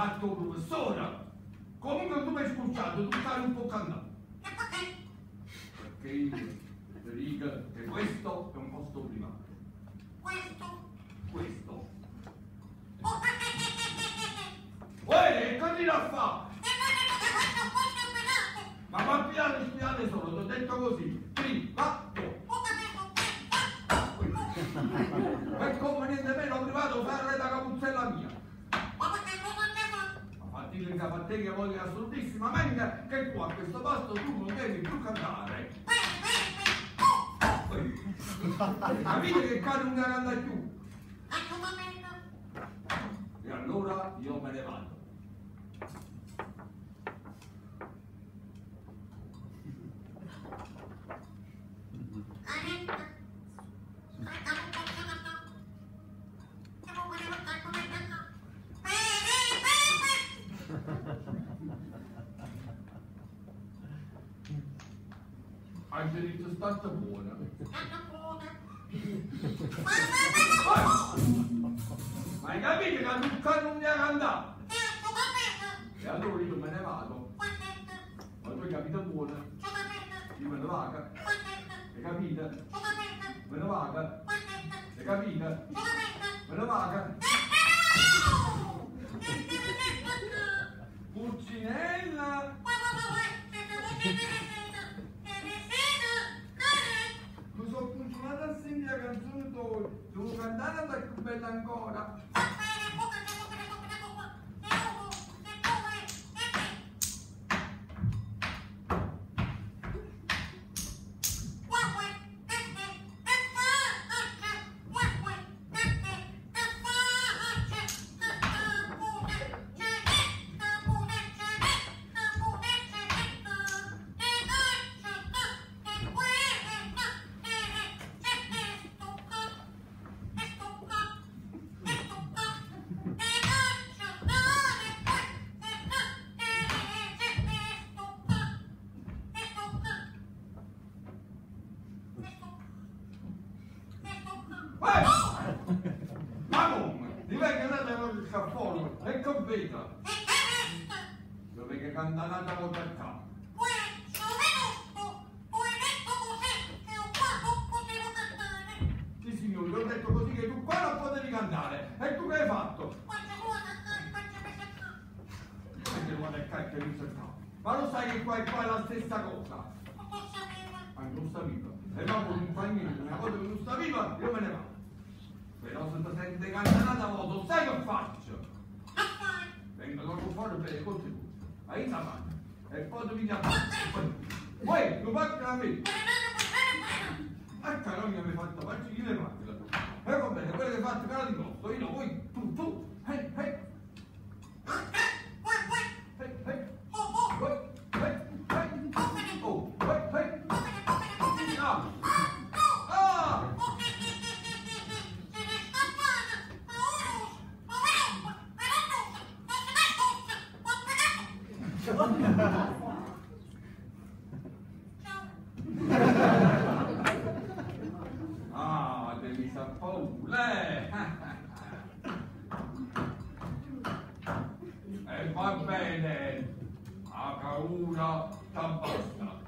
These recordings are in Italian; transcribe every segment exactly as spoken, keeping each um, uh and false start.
fatto, professora? Comunque tu mi hai spulciato, tu stai un po' cannato. Perché io ti dico che questo è un posto privato. Questo? Questo. Uè, che ti la fa? Ma va a pigliare, spiate solo, ti ho detto così. Privato. E come niente meno privato ferre da Capuzzella mia. Dica a te che voglio assolutissima mente che qua a questo posto tu non devi più cantare. Capite che qua non canta più. E allora io me ne vado. Hai scelto stata buona. Ma hai capito che a non mi ha cantato? E allora io me ne vado. Ma tu hai capito buona? Io me ne vado. Hai capito? Me ne vado. Hai capito? Me ne vado. Pulcinella! La canzone tua, devo cantare la più bella ancora. Dovete cantare una volta a capo. Sì signore, ti ho detto così che tu qua non potevi cantare. E tu che hai fatto? Ma lo sai che qua e qua è la stessa cosa. Ma non sta viva. E dopo non fai niente, una cosa che non sta viva, io me ne vado. Però se ti senti cantare una volta, sai che faccio? Vengono fuori per il contenuto, vai in avanti, e poi tu mi dici, poi lo faccio a me. A carogna mi hai fatto, faccio io le mani la tua. E va bene, quello che hai fatto cara di posto, io voi, tu, tu, hey, hey. Ah, devi sa paura. E va bene, a paura t'abbasta.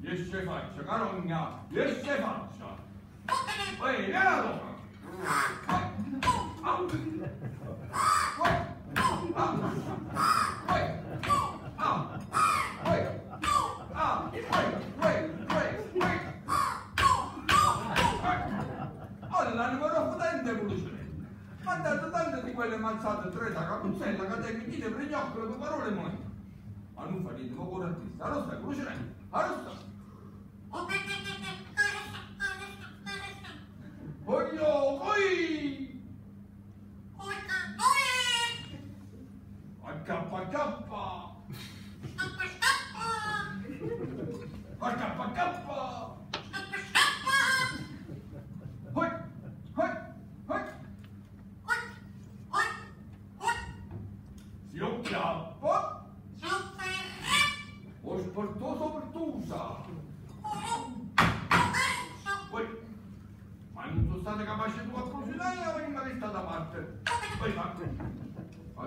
Riesce faccia, carogna, riesce faccia. Ehi, vieni allora. La numero potente è Pulcinella. Ma dato tante di quelle mazzate tre da Capuzzella, catechitine, pregnocchio, due parole e moneta. Ma non fa niente, ma cuore artista. Allora stai, Pulcinella. Allora stai. Voglio qui! Acca cappa! Acca cappa! State capaci tu a Pulcinella veniva resta da parte. Poi fa, fa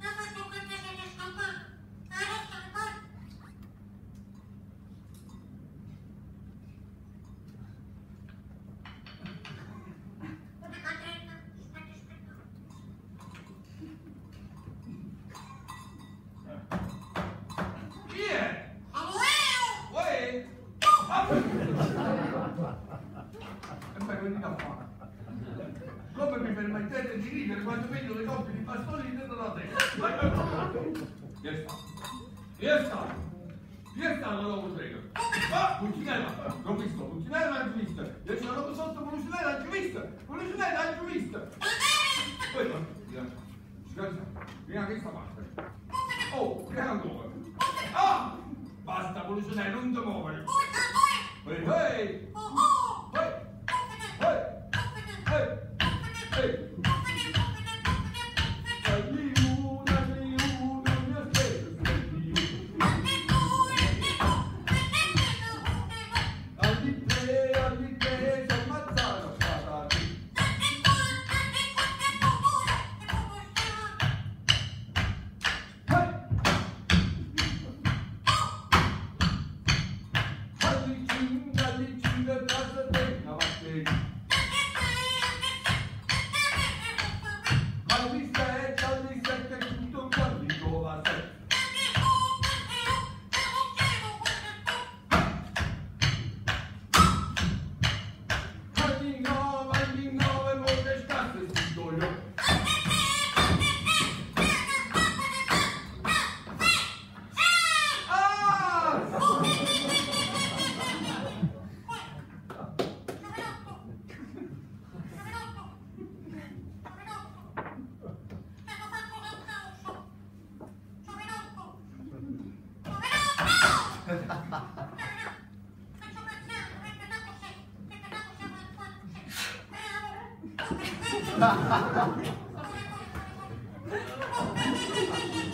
mi permettete di ridere quando vedo le coppie di bastoni dentro la testa? Chi è stato? Chi è stato? Chi è stato dopo il treno? Ah, Pulcinella! L'ho visto, Pulcinella l'ha visto! Io sono dopo sotto, Pulcinella l'ha visto! Pulcinella l'ha visto! Poi va, scherzo, vieni a questa parte! Oh, vieni ancora! Ah! Basta, Pulcinella, non ti muovere! Ehi,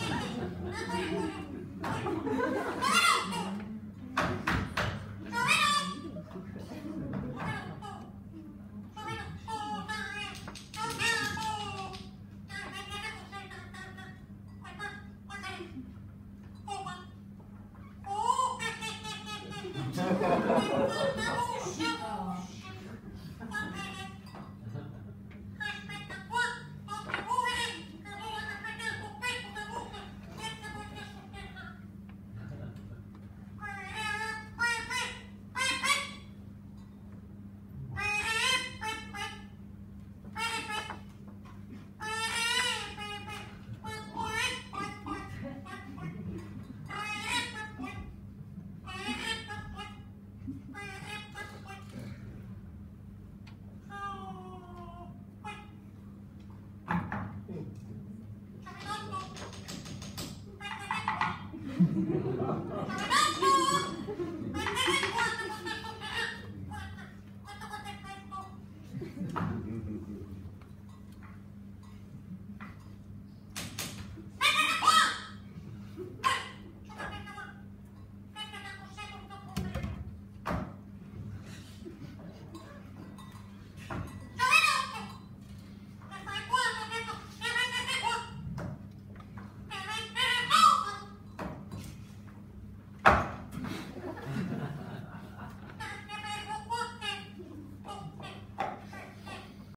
ehi! Ha